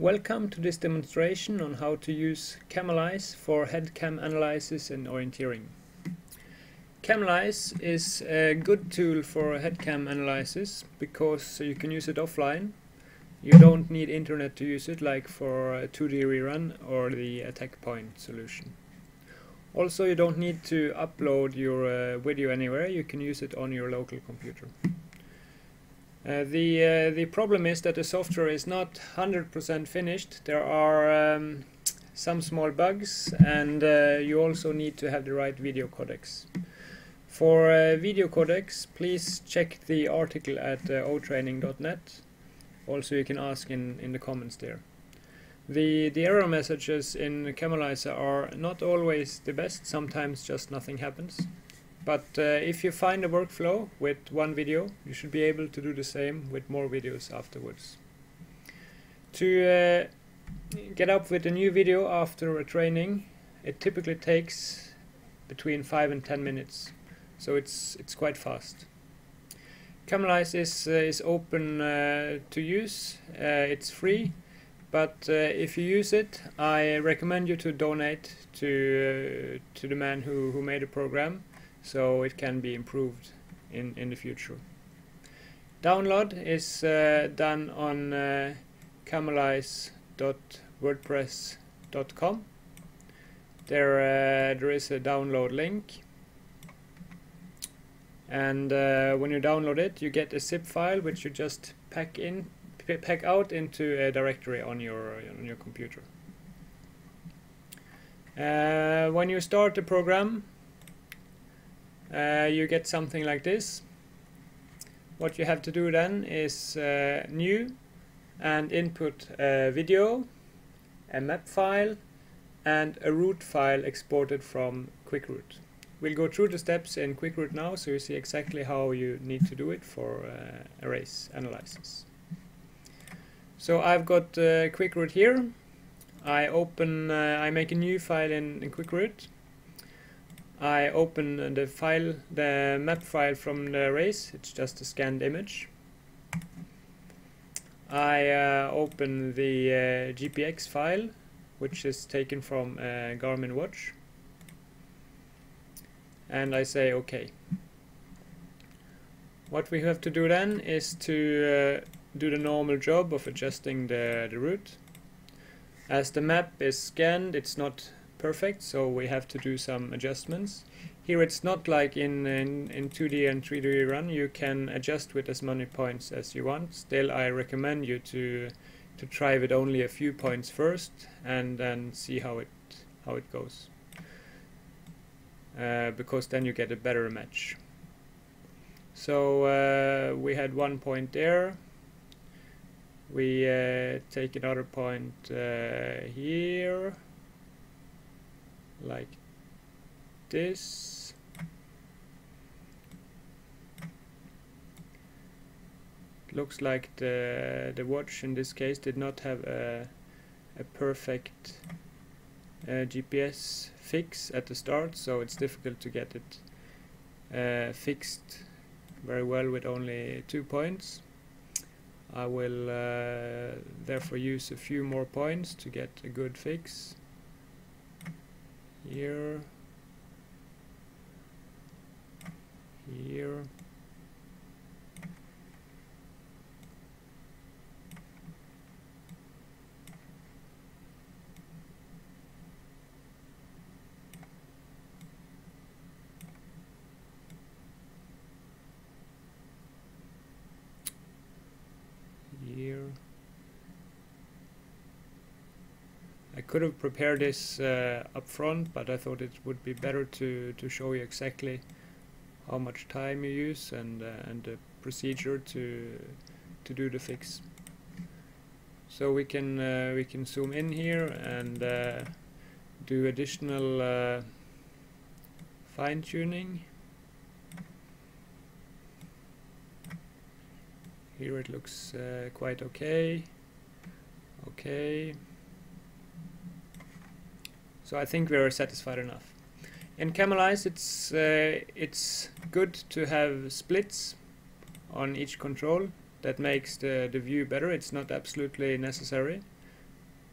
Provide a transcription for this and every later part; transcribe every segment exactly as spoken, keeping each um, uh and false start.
Welcome to this demonstration on how to use Camalyze for head cam analysis and orienteering. Camalyze is a good tool for head cam analysis because you can use it offline. You don't need internet to use it, like for a two D rerun or the attack point solution. Also, you don't need to upload your uh, video anywhere. You can use it on your local computer. Uh, the uh, the problem is that the software is not one hundred percent finished. There are um, some small bugs, and uh, you also need to have the right video codecs. For uh, video codecs, please check the article at uh, o training dot net. Also, you can ask in, in the comments there. The, the error messages in Camalyze are not always the best. Sometimes just nothing happens. But uh, if you find a workflow with one video, you should be able to do the same with more videos afterwards. To uh, get up with a new video after a training, it typically takes between five and ten minutes, so it's it's quite fast. Camalyze is, uh, is open uh, to use, uh, it's free, but uh, if you use it, I recommend you to donate to, uh, to the man who, who made the program, so it can be improved in, in the future. Download is uh, done on uh, camalyze dot wordpress dot com. There, uh, there is a download link, and uh, when you download it, you get a zip file which you just pack in, pack out into a directory on your on your computer. Uh, when you start the program, Uh, you get something like this. What you have to do then is uh, new and input a video, a map file, and a route file exported from QuickRoute. We'll go through the steps in QuickRoute now, so you see exactly how you need to do it for uh, a race analysis. So I've got uh, QuickRoute here. I open, uh, I make a new file in, in QuickRoute. I open the file, the map file from the race. It's just a scanned image. I uh, open the uh, G P X file, which is taken from a Garmin watch, and I say OK. What we have to do then is to uh, do the normal job of adjusting the, the route. As the map is scanned, it's not perfect, so we have to do some adjustments. Here it's not like in, in, in two D and three D run, you can adjust with as many points as you want. Still, I recommend you to to try with only a few points first and then see how it how it goes, uh, because then you get a better match. So uh, we had one point there. We uh, take another point uh, here, like this, looks like the the watch in this case did not have a, a perfect uh, G P S fix at the start, so it's difficult to get it uh, fixed very well with only two points. I will uh, therefore use a few more points to get a good fix. Here, here, here. I could have prepared this uh, up front, but I thought it would be better to, to show you exactly how much time you use and, uh, and the procedure to, to do the fix. So we can, uh, we can zoom in here and uh, do additional uh, fine-tuning. Here it looks uh, quite okay. Okay. So I think we are satisfied enough. In Camalyze, it's uh, it's good to have splits on each control. That makes the the view better. It's not absolutely necessary,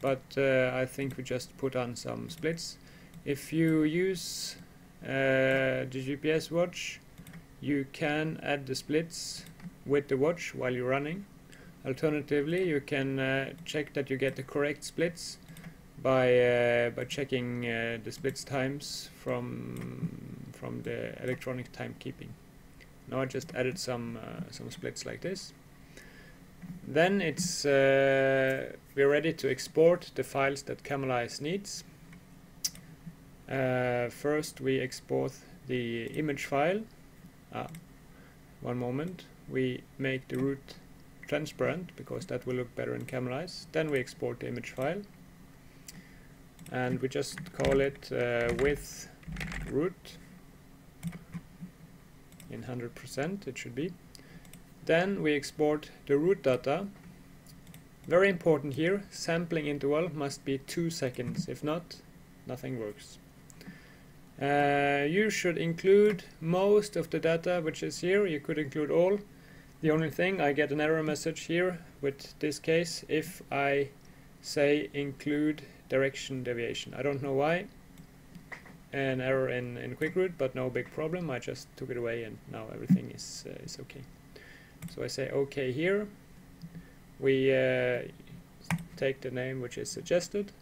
but uh, I think we just put on some splits. If you use uh, the G P S watch, you can add the splits with the watch while you're running. Alternatively, you can uh, check that you get the correct splits by uh, by checking uh, the splits times from from the electronic timekeeping. Now I just added some uh, some splits like this. Then it's uh, we're ready to export the files that Camalyze needs. Uh, first, we export the image file. Ah, one moment. We make the route transparent because that will look better in Camalyze. Then we export the image file, and we just call it uh, with route in one hundred percent it should be. Then we export the route data. Very important here, sampling interval must be two seconds, if not, nothing works. Uh, you should include most of the data which is here. You could include all. The only thing, I get an error message here with this case if I say include direction deviation. I don't know why. An error in, in QuickRoute, but no big problem. I just took it away and now everything is, uh, is okay. So I say OK here. We uh, take the name which is suggested.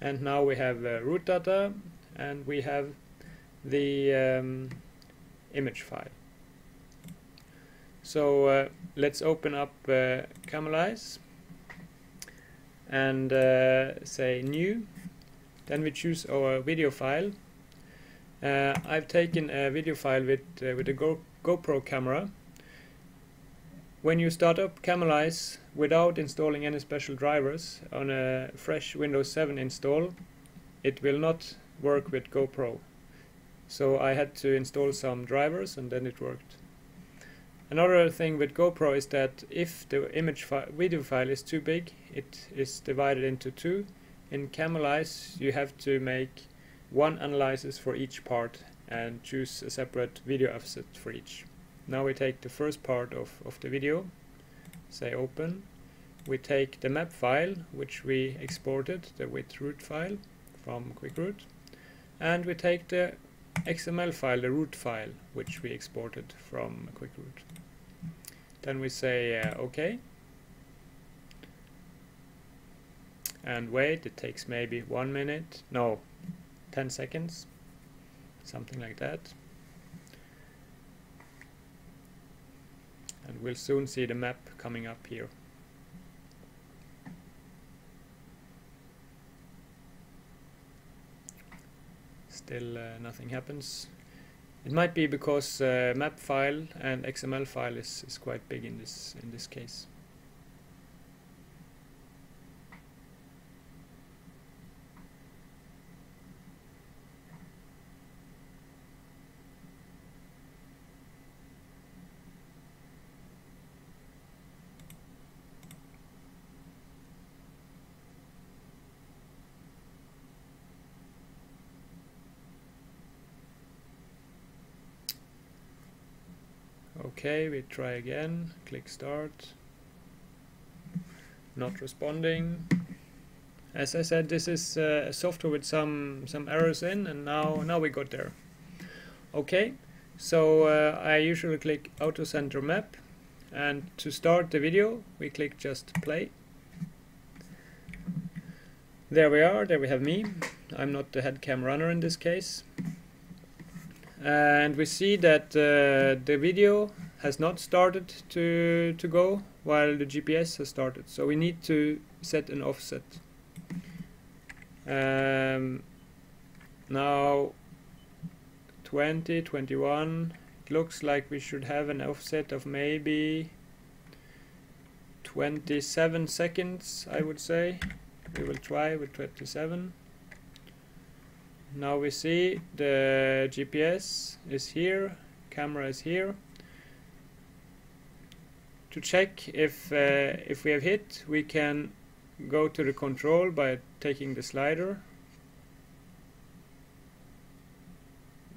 And now we have uh, route data, and we have the um, image file. So uh, let's open up uh, Camalyze and uh, say new. Then we choose our video file. Uh, I've taken a video file with uh, with a Go GoPro camera. When you start up Camalyze without installing any special drivers on a fresh Windows seven install, it will not work with GoPro. So I had to install some drivers and then it worked. Another thing with GoPro is that if the image fi video file is too big, it is divided into two. In Camalyze, you have to make one analysis for each part and choose a separate video offset for each. Now we take the first part of, of the video, say open. We take the map file, which we exported, the with route file from QuickRoute, and we take the X M L file, the route file, which we exported from QuickRoute. Then we say uh, OK, and wait, it takes maybe one minute, no, ten seconds, something like that. And we'll soon see the map coming up here. Still uh, nothing happens. It might be because uh, map file and X M L file is, is quite big in this in this case. Okay, we try again, click start, not responding. As I said, this is uh, a software with some some errors in, and now now we got there. Okay, so uh, I usually click auto center map, and to start the video we click just play. There we are, there we have me. I'm not the head cam runner in this case. And we see that uh, the video has not started to, to go while the G P S has started. So we need to set an offset. Um, now twenty, twenty-one, it looks like we should have an offset of maybe twenty-seven seconds, I would say. We will try with twenty-seven. Now we see the G P S is here, camera is here. To check if uh, if we have hit, we can go to the control by taking the slider,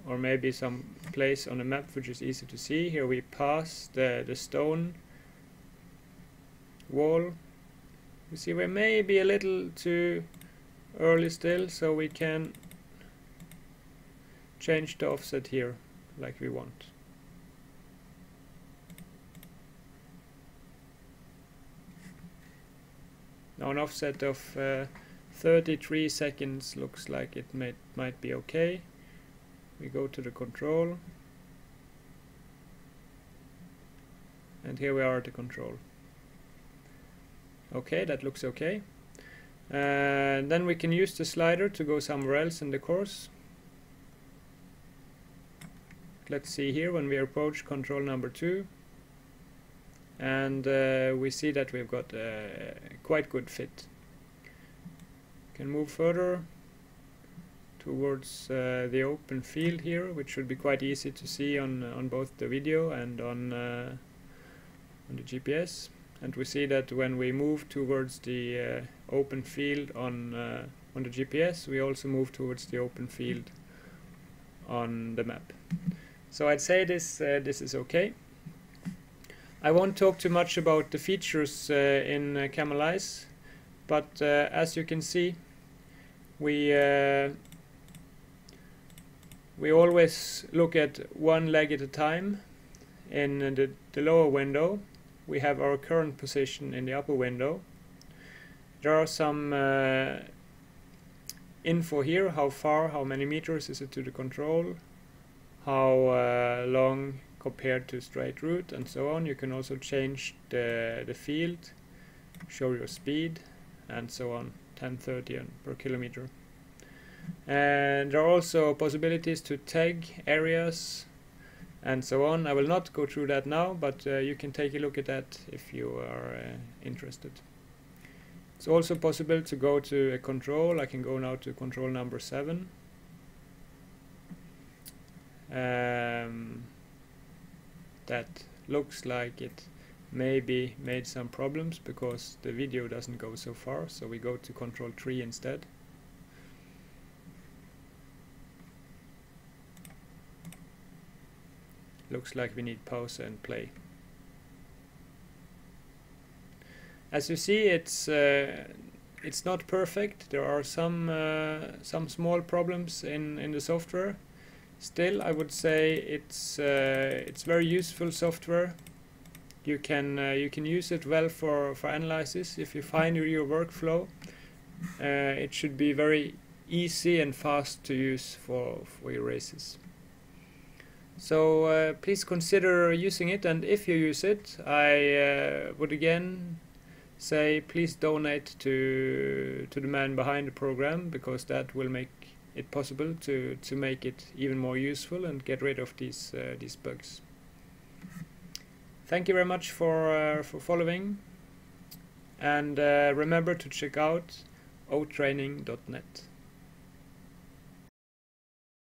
or maybe some place on the map which is easy to see. Here we pass the the stone wall. You see we're maybe a little too early still, so we can change the offset here like we want. Now an offset of uh, thirty-three seconds looks like it may, might be okay. We go to the control, and here we are at the control. Okay, that looks okay. Uh, then we can use the slider to go somewhere else in the course. Let's see here when we approach control number two, and uh, we see that we've got a quite good fit. Can move further towards uh, the open field here, which should be quite easy to see on on both the video and on uh, on the G P S. And we see that when we move towards the uh, open field on uh, on the G P S, we also move towards the open field on the map. So I'd say this uh, this is okay. I won't talk too much about the features uh, in uh, Camalyze, but uh, as you can see, we uh, we always look at one leg at a time. In the, the lower window, we have our current position in the upper window. There are some uh, info here: how far, how many meters is it to the control, how uh, long compared to straight route, and so on. You can also change the, the field, show your speed, and so on, ten, thirty and per kilometer. And there are also possibilities to tag areas and so on. I will not go through that now, but uh, you can take a look at that if you are uh, interested. It's also possible to go to a control. I can go now to control number seven. Um, that looks like it maybe made some problems because the video doesn't go so far, so we go to control three instead. Looks like we need pause and play. As you see, it's uh, it's not perfect. There are some uh, some small problems in in the software. Still, I would say it's uh, it's very useful software. You can uh, you can use it well for for analysis. If you find your, your workflow, uh, it should be very easy and fast to use for for your races. So uh, please consider using it, and if you use it, I uh, would again say please donate to to the man behind the program, because that will make it possible to to make it even more useful and get rid of these uh, these bugs. Thank you very much for uh, for following, and uh, remember to check out o training dot net.